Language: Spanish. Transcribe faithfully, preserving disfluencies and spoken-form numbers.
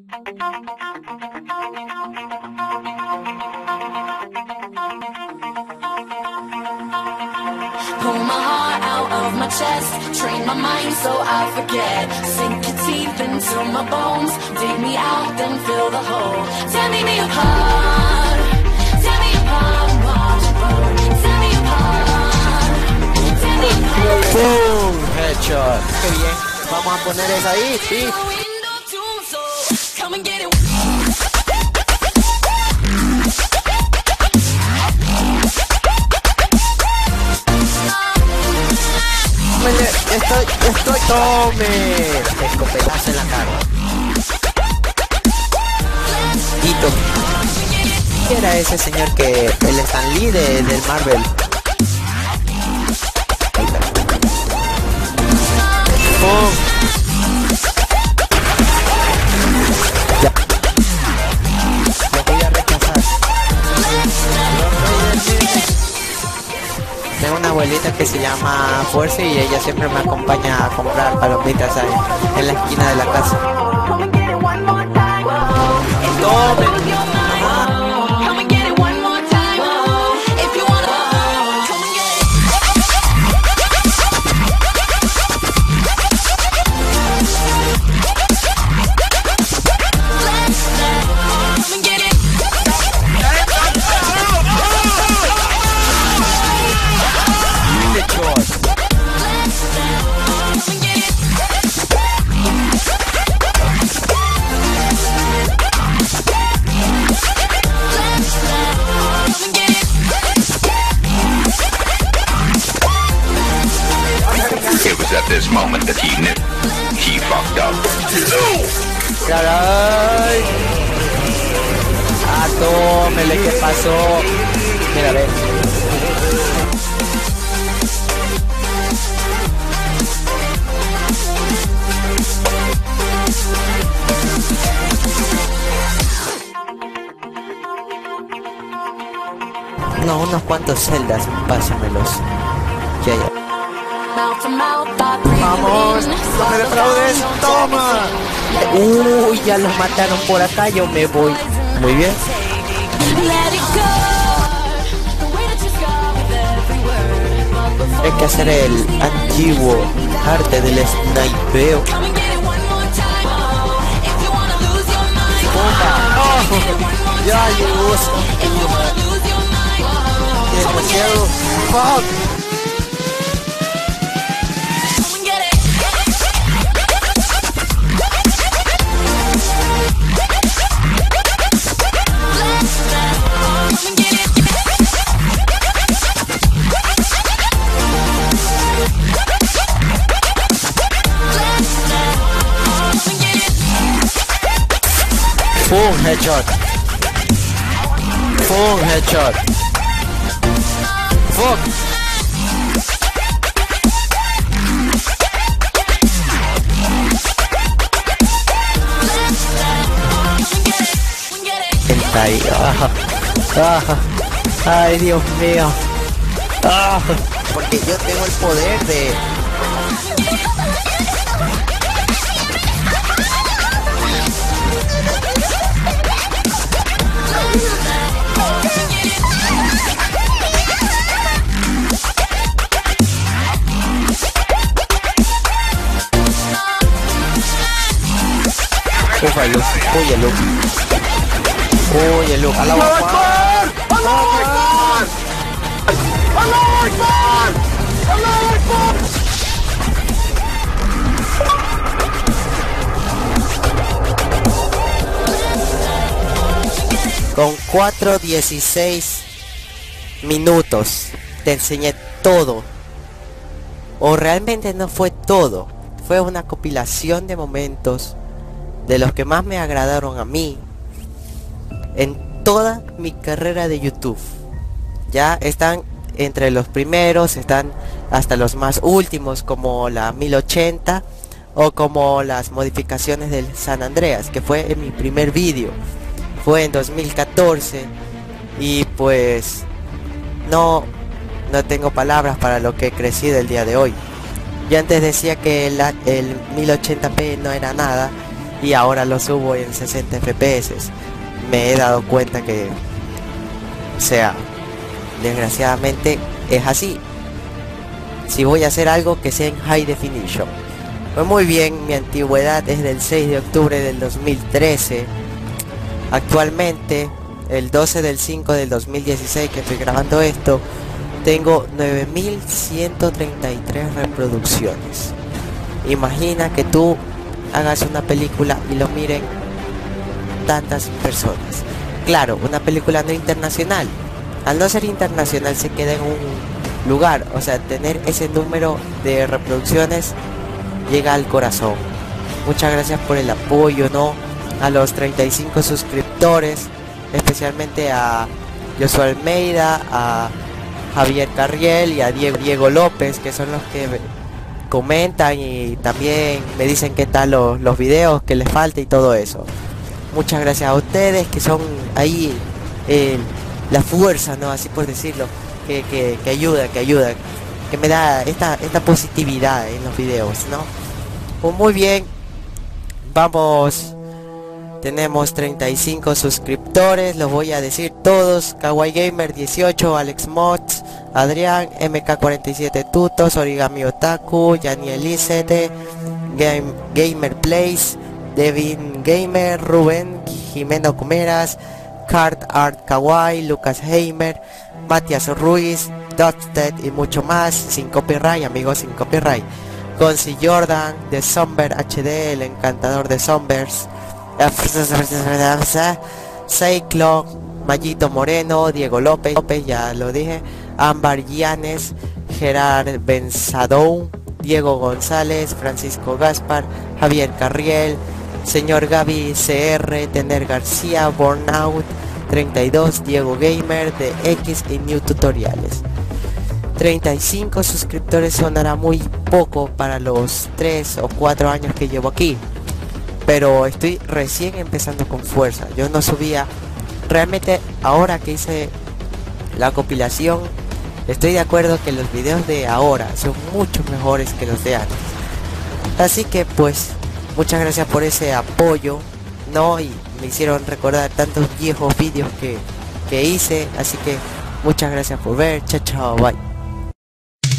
Pull my heart out of my chest, train my mind so I forget. Sink your teeth into my bones, dig me out, then fill the hole. Tear me apart, tear me apart, watch it burn. Tear me apart, tear me apart. Boom, headshot. Qué bien. Vamos a poner esa ahí, sí. Estoy, estoy, tome. Escopetazo en la cara. Tito. ¿Qué era ese señor que... el Stan Lee de, del Marvel? Oh. Ya. Lo voy a rechazar. Tengo una abuelita que se llama Fuerza y ella siempre me acompaña a comprar palomitas ahí, en la esquina de la casa. This moment that he knew he fucked up. Caray. Ah, tómele, ¿qué pasó? Mira, ve. No, unos cuantos celdas, pásamelos. Ya, ya. Vamos, no me defraudes, toma. Uy, ya los mataron por acá, yo me voy. Muy bien. Hay que hacer el antiguo arte del snipeo. Oh, ya llegó. Demasiado. Fuck. Boom, headshot. Boom, headshot. Fuck. Está ahí. Ah, ah, ay, Dios mío. Ah, porque yo tengo el poder de... Oye, look, oye, look, oye, look, a la ¡Alá Akbar! ¡Alá Akbar! ¡Alá Akbar! Con cuatro dieciséis minutos te enseñé todo. O realmente no fue todo, fue una compilación de momentos de los que más me agradaron a mí en toda mi carrera de YouTube. Ya están entre los primeros, están hasta los más últimos, como la mil ochenta o como las modificaciones del San Andreas, que fue en mi primer vídeo, fue en dos mil catorce. Y pues no, no tengo palabras para lo que he crecido el día de hoy. Yo antes decía que la, el mil ochenta p no era nada, y ahora lo subo en sesenta F P S. Me he dado cuenta que, o sea, desgraciadamente es así. Si voy a hacer algo, que sea en High Definition. Pues muy bien, mi antigüedad es del seis de octubre del dos mil trece. Actualmente, el doce del cinco del dos mil dieciséis, que estoy grabando esto, tengo nueve mil ciento treinta y tres reproducciones. Imagina que tú hagas una película y lo miren tantas personas. Claro, una película no internacional. Al no ser internacional se queda en un lugar. O sea, tener ese número de reproducciones llega al corazón. Muchas gracias por el apoyo, ¿no? A los treinta y cinco suscriptores, especialmente a Josué Almeida, a Javier Carriel y a Diego, Diego López, que son los que comentan y también me dicen qué tal los, los videos, que les falta y todo eso. Muchas gracias a ustedes que son ahí eh, la fuerza, ¿no? Así por decirlo, que, que, que ayuda, que ayuda, que me da esta, esta positividad en los videos, ¿no? Pues muy bien, vamos. Tenemos treinta y cinco suscriptores, los voy a decir todos: KawaiiGamer dieciocho, AlexMods, Adrián, M K cuarenta y siete Tutos, Origami Otaku, Yaniel Icete, Game, GamerPlays, Devin Gamer, Rubén, Jimeno Cumeras, Kart Art Kawaii, Lucas Hamer, Matias Ruiz, Dotsted y mucho más, sin copyright, amigos, sin copyright. Concy Jordan, The SomberHD, el encantador de Sombers, Cyclock, Mayito Moreno, Diego López, López, ya lo dije, Ámbar Llanes, Gerard Benzadón, Diego González, Francisco Gaspar, Javier Carriel, Señor Gaby C R, Tener García, Burnout treinta y dos, Diego Gamer de X y New Tutoriales. treinta y cinco suscriptores sonará muy poco para los tres o cuatro años que llevo aquí, pero estoy recién empezando con fuerza. Yo no subía, realmente ahora que hice la compilación, estoy de acuerdo que los videos de ahora son mucho mejores que los de antes. Así que pues, muchas gracias por ese apoyo, ¿no? Y me hicieron recordar tantos viejos vídeos que, que hice, así que muchas gracias por ver, chao chao, bye.